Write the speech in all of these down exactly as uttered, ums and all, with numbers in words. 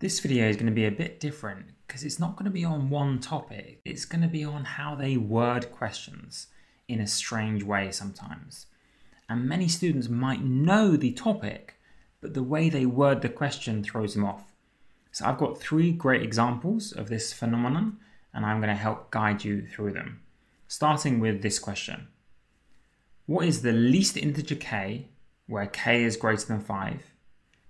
This video is going to be a bit different because it's not going to be on one topic. It's going to be on how they word questions in a strange way sometimes. And many students might know the topic, but the way they word the question throws them off. So I've got three great examples of this phenomenon, and I'm going to help guide you through them. Starting with this question. What is the least integer k where k is greater than five?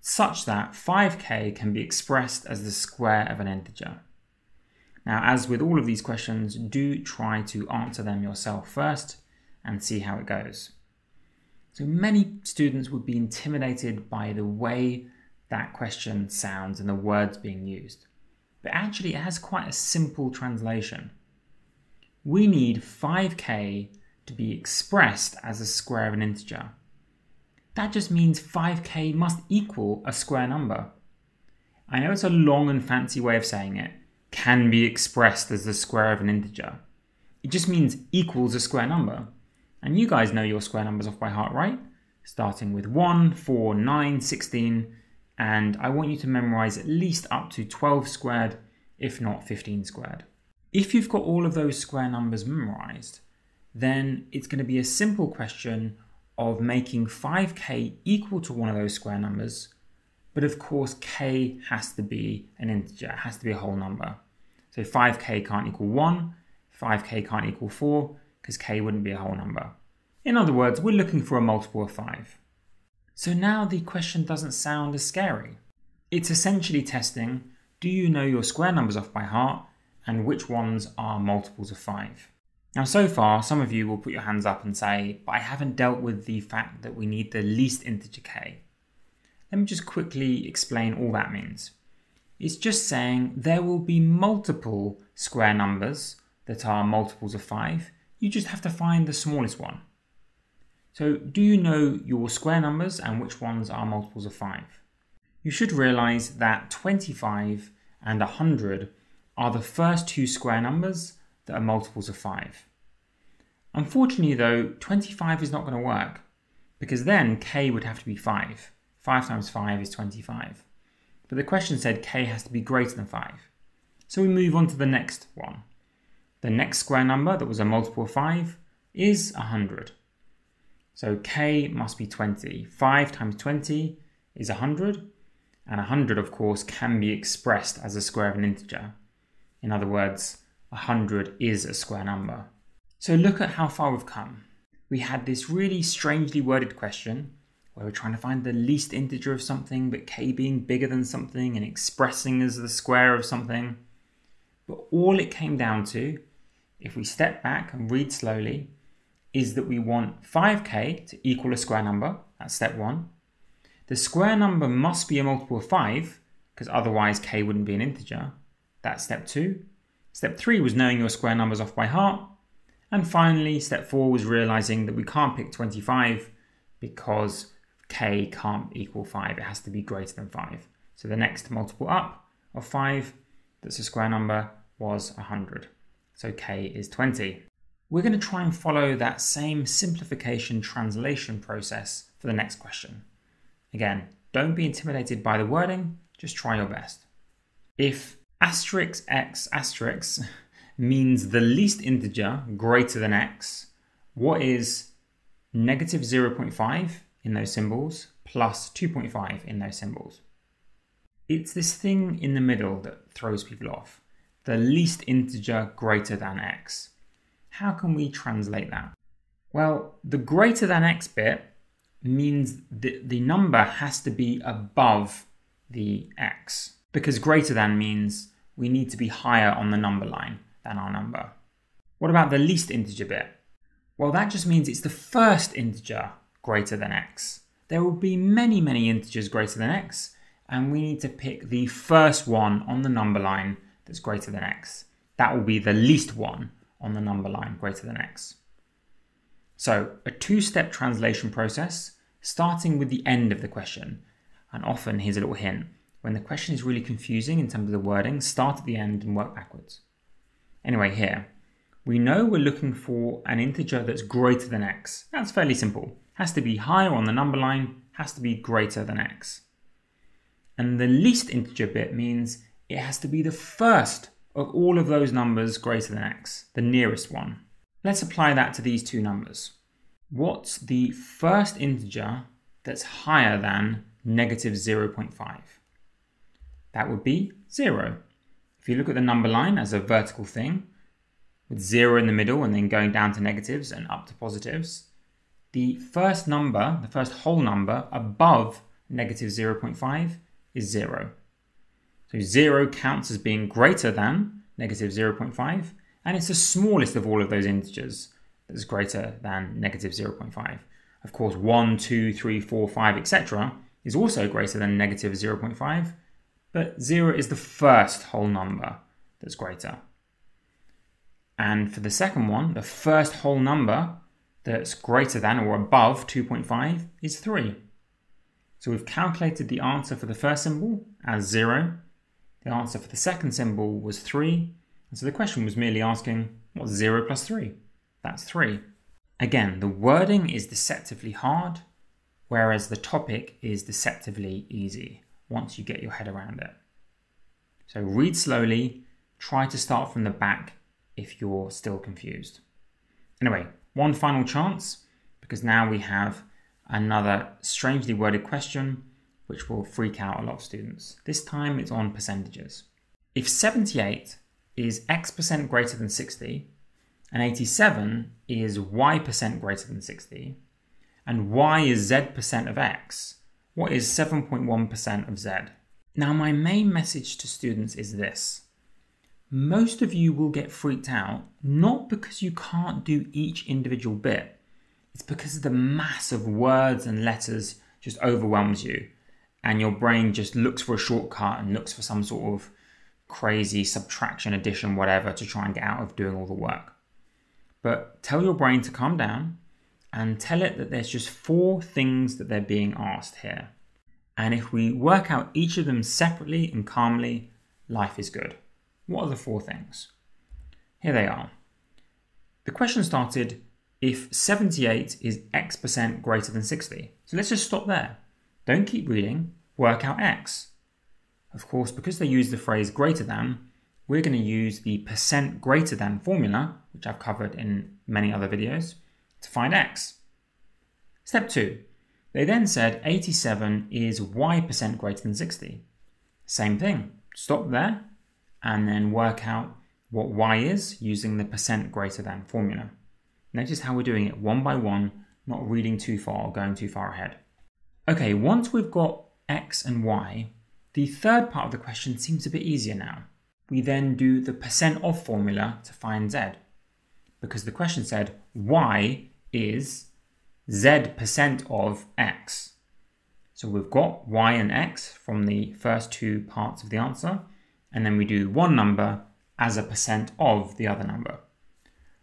Such that five k can be expressed as the square of an integer. Now, as with all of these questions, do try to answer them yourself first and see how it goes. So many students would be intimidated by the way that question sounds and the words being used, but actually it has quite a simple translation. We need five k to be expressed as a square of an integer. That just means five k must equal a square number. I know it's a long and fancy way of saying it, can be expressed as the square of an integer. It just means equals a square number. And you guys know your square numbers off by heart, right? Starting with one, four, nine, sixteen, and I want you to memorize at least up to twelve squared, if not fifteen squared. If you've got all of those square numbers memorized, then it's going to be a simple question of making five k equal to one of those square numbers, but of course k has to be an integer, it has to be a whole number. So five k can't equal one, five k can't equal four, because k wouldn't be a whole number. In other words, we're looking for a multiple of five. So now the question doesn't sound as scary. It's essentially testing, do you know your square numbers off by heart, and which ones are multiples of five? Now, so far, some of you will put your hands up and say, but I haven't dealt with the fact that we need the least integer k. Let me just quickly explain all that means. It's just saying there will be multiple square numbers that are multiples of five. You just have to find the smallest one. So do you know your square numbers and which ones are multiples of five? You should realize that twenty-five and one hundred are the first two square numbers that are multiples of five. Unfortunately though, twenty-five is not going to work because then k would have to be five. five times five is twenty-five. But the question said k has to be greater than five. So we move on to the next one. The next square number that was a multiple of five is one hundred. So k must be twenty. five times twenty is one hundred. And one hundred of course can be expressed as a square of an integer. In other words, one hundred is a square number. So look at how far we've come. We had this really strangely worded question where we're trying to find the least integer of something, but k being bigger than something and expressing as the square of something. But all it came down to, if we step back and read slowly, is that we want five k to equal a square number. That's step one. The square number must be a multiple of five because otherwise k wouldn't be an integer. That's step two. Step three was knowing your square numbers off by heart. And finally, step four was realizing that we can't pick twenty-five because k can't equal five. It has to be greater than five. So the next multiple up of five that's a square number was one hundred. So k is twenty. We're going to try and follow that same simplification translation process for the next question. Again, don't be intimidated by the wording. Just try your best. If asterisk x asterisk means the least integer greater than x, what is negative zero point five in those symbols plus two point five in those symbols? It's this thing in the middle that throws people off. The least integer greater than x. How can we translate that? Well, the greater than x bit means that the number has to be above the x. Because greater than means we need to be higher on the number line than our number. What about the least integer bit? Well, that just means it's the first integer greater than x. There will be many, many integers greater than x, and we need to pick the first one on the number line that's greater than x. That will be the least one on the number line greater than x. So a two-step translation process, starting with the end of the question. And often, here's a little hint. When the question is really confusing in terms of the wording, start at the end and work backwards. Anyway, here, we know we're looking for an integer that's greater than x. That's fairly simple. Has to be higher on the number line, has to be greater than x. And the least integer bit means it has to be the first of all of those numbers greater than x, the nearest one. Let's apply that to these two numbers. What's the first integer that's higher than negative zero point five? That would be zero. If you look at the number line as a vertical thing, with zero in the middle and then going down to negatives and up to positives, the first number, the first whole number above negative zero point five is zero. So zero counts as being greater than negative zero point five, and it's the smallest of all of those integers that's greater than negative zero point five. Of course, one, two, three, four, five, et cetera is also greater than negative zero point five, but zero is the first whole number that's greater. And for the second one, the first whole number that's greater than or above two point five is three. So we've calculated the answer for the first symbol as zero. The answer for the second symbol was three. And so the question was merely asking, what's zero plus three? That's three. Again, the wording is deceptively hard, whereas the topic is deceptively easy once you get your head around it. So read slowly, try to start from the back if you're still confused. Anyway, one final chance, because now we have another strangely worded question which will freak out a lot of students. This time it's on percentages. If seventy-eight is X percent greater than sixty, and eighty-seven is Y percent greater than sixty, and Y is Z percent of X, what is seven point one percent of Z? Now my main message to students is this. Most of you will get freaked out, not because you can't do each individual bit. It's because the mass of words and letters just overwhelms you, and your brain just looks for a shortcut and looks for some sort of crazy subtraction, addition, whatever, to try and get out of doing all the work. But tell your brain to calm down and tell it that there's just four things that they're being asked here. And if we work out each of them separately and calmly, life is good. What are the four things? Here they are. The question started, if seventy-eight is X percent greater than sixty. So let's just stop there. Don't keep reading, work out X. Of course, because they use the phrase greater than, we're going to use the percent greater than formula, which I've covered in many other videos, to find X. Step two, they then said eighty-seven is Y percent greater than sixty. Same thing, stop there, and then work out what Y is using the percent greater than formula. Notice how we're doing it one by one, not reading too far or going too far ahead. Okay, once we've got X and Y, the third part of the question seems a bit easier now. We then do the percent of formula to find Z, because the question said Y is Z percent of X. So we've got Y and X from the first two parts of the answer, and then we do one number as a percent of the other number.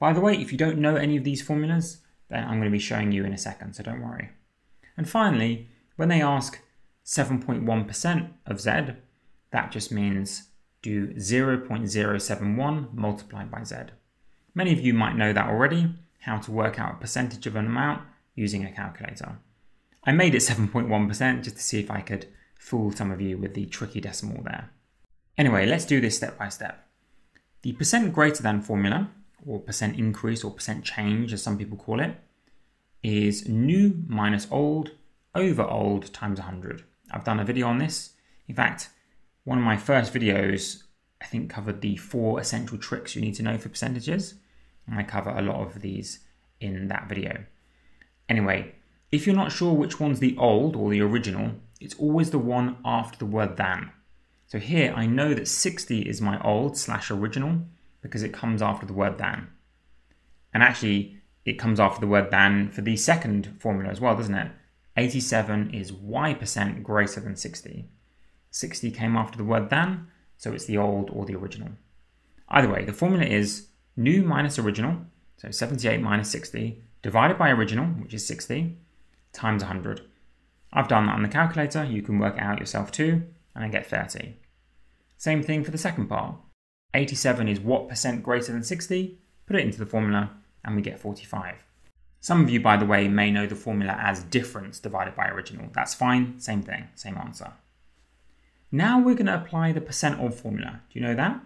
By the way, if you don't know any of these formulas, then I'm going to be showing you in a second, so don't worry. And finally, when they ask seven point one percent of Z, that just means do zero point zero seven one multiplied by Z. Many of you might know that already, how to work out a percentage of an amount using a calculator. I made it seven point one percent just to see if I could fool some of you with the tricky decimal there. Anyway, let's do this step by step. The percent greater than formula, or percent increase or percent change as some people call it, is new minus old over old times one hundred. I've done a video on this. In fact, one of my first videos, I think, covered the four essential tricks you need to know for percentages. And I cover a lot of these in that video. Anyway, if you're not sure which one's the old or the original, it's always the one after the word than. So here I know that sixty is my old slash original because it comes after the word than. And actually it comes after the word than for the second formula as well, doesn't it? eighty-seven is Y percent greater than sixty. sixty came after the word than, so it's the old or the original. Either way, the formula is new minus original, so seventy-eight minus sixty, divided by original, which is sixty, times one hundred. I've done that on the calculator. You can work it out yourself too, and I get thirty. Same thing for the second part. eighty-seven is what percent greater than sixty? Put it into the formula and we get forty-five. Some of you, by the way, may know the formula as difference divided by original. That's fine, same thing, same answer. Now we're going to apply the percent of formula. Do you know that?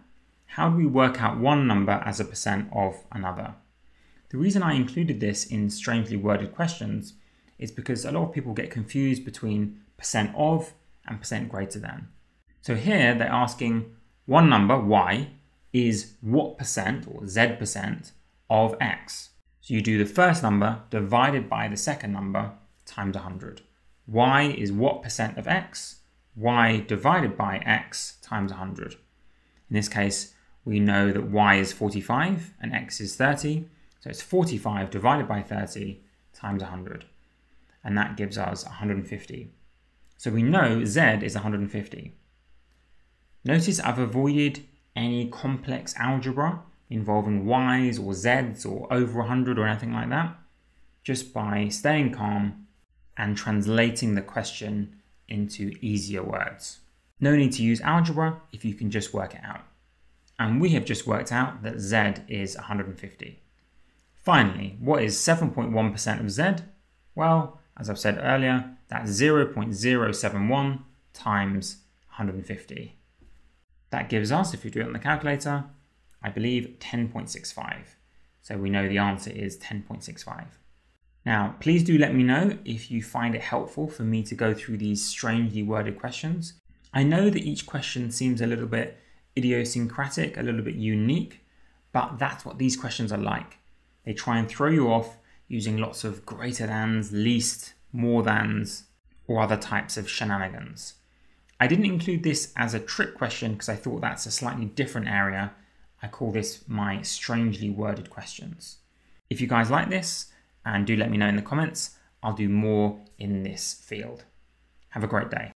How do we work out one number as a percent of another? The reason I included this in strangely worded questions is because a lot of people get confused between percent of and percent greater than. So here they're asking one number, y, is what percent or z percent of x? So you do the first number divided by the second number times one hundred. Y is what percent of x? Y divided by x times one hundred. In this case, we know that y is forty-five and x is thirty. So it's forty-five divided by thirty times one hundred. And that gives us one hundred fifty. So we know z is one hundred fifty. Notice I've avoided any complex algebra involving y's or z's or over one hundred or anything like that, just by staying calm and translating the question into easier words. No need to use algebra if you can just work it out. And we have just worked out that z is one hundred fifty. Finally, what is seven point one percent of z? Well, as I've said earlier, that's zero point zero seven one times one hundred fifty. That gives us, if you do it on the calculator, I believe ten point six five. So we know the answer is ten point six five. Now, please do let me know if you find it helpful for me to go through these strangely worded questions. I know that each question seems a little bit idiosyncratic, a little bit unique, but that's what these questions are like. They try and throw you off using lots of greater thans, least, more thans, or other types of shenanigans. I didn't include this as a trick question because I thought that's a slightly different area. I call this my strangely worded questions. If you guys like this, and do let me know in the comments, I'll do more in this field. Have a great day.